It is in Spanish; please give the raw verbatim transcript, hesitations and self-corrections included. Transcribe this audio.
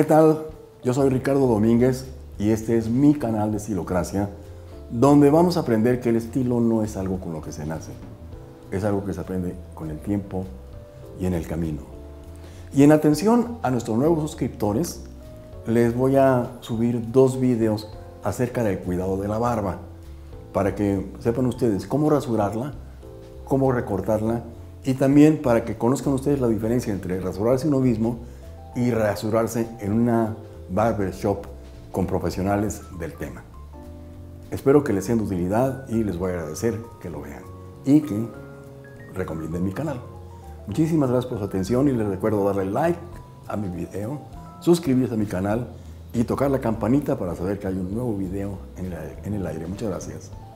¿Qué tal? Yo soy Ricardo Domínguez y este es mi canal de Estilocracia, donde vamos a aprender que el estilo no es algo con lo que se nace, es algo que se aprende con el tiempo y en el camino. Y en atención a nuestros nuevos suscriptores, les voy a subir dos videos acerca del cuidado de la barba, para que sepan ustedes cómo rasurarla, cómo recortarla, y también para que conozcan ustedes la diferencia entre rasurarse uno mismo y rasurarse en una barbershop con profesionales del tema. Espero que les sea de utilidad y les voy a agradecer que lo vean y que recomienden mi canal. Muchísimas gracias por su atención y les recuerdo darle like a mi video, suscribirse a mi canal y tocar la campanita para saber que hay un nuevo video en el aire. En el aire. Muchas gracias.